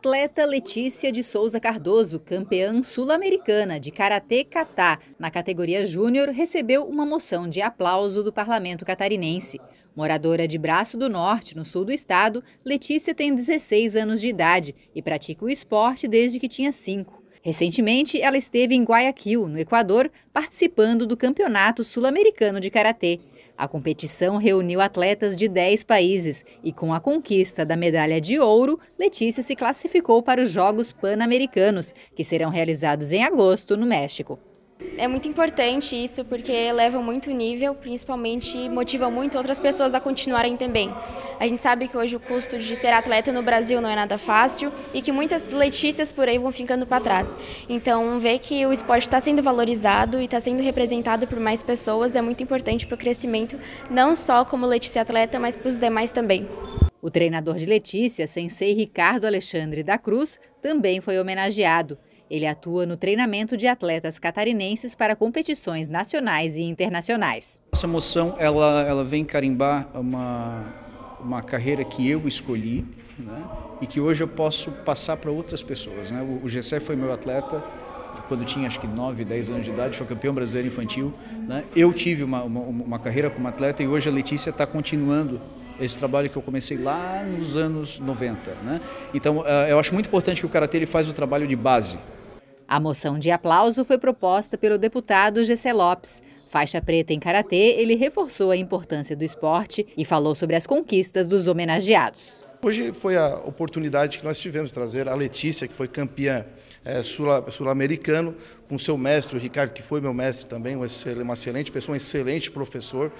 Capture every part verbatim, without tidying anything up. atleta Letícia de Souza Cardoso, campeã sul-americana de Karatê–Kata, na categoria júnior, recebeu uma moção de aplauso do parlamento catarinense. Moradora de Braço do Norte, no sul do estado, Letícia tem dezesseis anos de idade e pratica o esporte desde que tinha cinco. Recentemente, ela esteve em Guayaquil, no Equador, participando do Campeonato Sul-Americano de Karatê. A competição reuniu atletas de dez países e, com a conquista da medalha de ouro, Letícia se classificou para os Jogos Pan-Americanos, que serão realizados em agosto no México. É muito importante isso porque eleva muito o nível, principalmente motiva muito outras pessoas a continuarem também. A gente sabe que hoje o custo de ser atleta no Brasil não é nada fácil e que muitas Letícias por aí vão ficando para trás. Então, ver que o esporte está sendo valorizado e está sendo representado por mais pessoas é muito importante para o crescimento, não só como Letícia atleta, mas para os demais também. O treinador de Letícia, Sensei Ricardo Alexandre da Cruz, também foi homenageado. Ele atua no treinamento de atletas catarinenses para competições nacionais e internacionais. Essa moção ela, ela vem carimbar uma, uma carreira que eu escolhi, né, e que hoje eu posso passar para outras pessoas. Né? O, o Gessé foi meu atleta quando tinha acho que nove, dez anos de idade, foi campeão brasileiro infantil. Né? Eu tive uma, uma, uma carreira como atleta e hoje a Letícia está continuando esse trabalho que eu comecei lá nos anos noventa. Né? Então eu acho muito importante que o karatê ele faz o trabalho de base. A moção de aplauso foi proposta pelo deputado Gessé Lopes. Faixa preta em karatê, ele reforçou a importância do esporte e falou sobre as conquistas dos homenageados. Hoje foi a oportunidade que nós tivemos de trazer a Letícia, que foi campeã é, sul-americano, com seu mestre, o Ricardo, que foi meu mestre também, uma excelente, uma excelente pessoa, um excelente professor,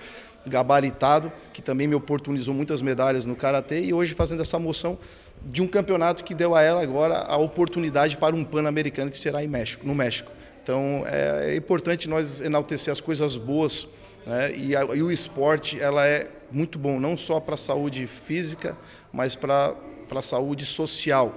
gabaritado, que também me oportunizou muitas medalhas no karatê, e hoje fazendo essa moção de um campeonato que deu a ela agora a oportunidade para um pan-americano que será em México, no México. Então é importante nós enaltecer as coisas boas, né? e, a, e o esporte ela é muito bom, não só para a saúde física, mas para a saúde social.